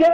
Amar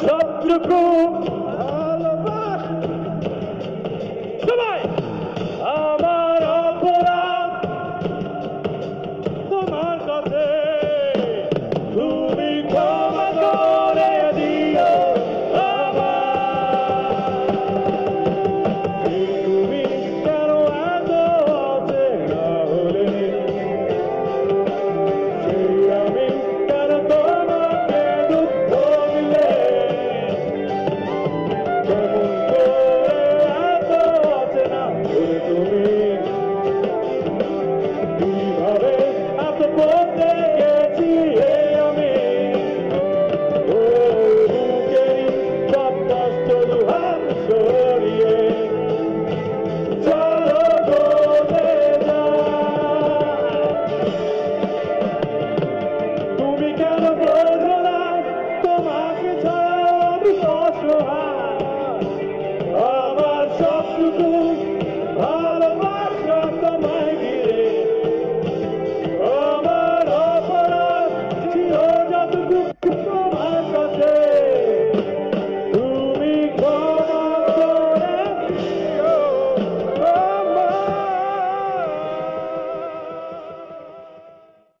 shatru ko